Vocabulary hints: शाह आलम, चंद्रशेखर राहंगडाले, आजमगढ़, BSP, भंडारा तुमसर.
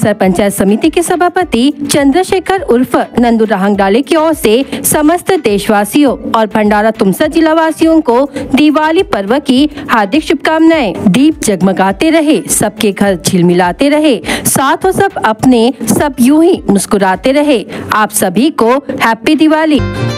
तुमसर पंचायत समिति के सभापति चंद्रशेखर उर्फ नंदू राहंगडाले की ओर से समस्त देशवासियों और भंडारा तुमसर जिला वासियों को दिवाली पर्व की हार्दिक शुभकामनाएं। दीप जगमगाते रहे, सबके घर झिलमिलाते रहे, साथ हो सब अपने, सब यूं ही मुस्कुराते रहे। आप सभी को हैप्पी दिवाली।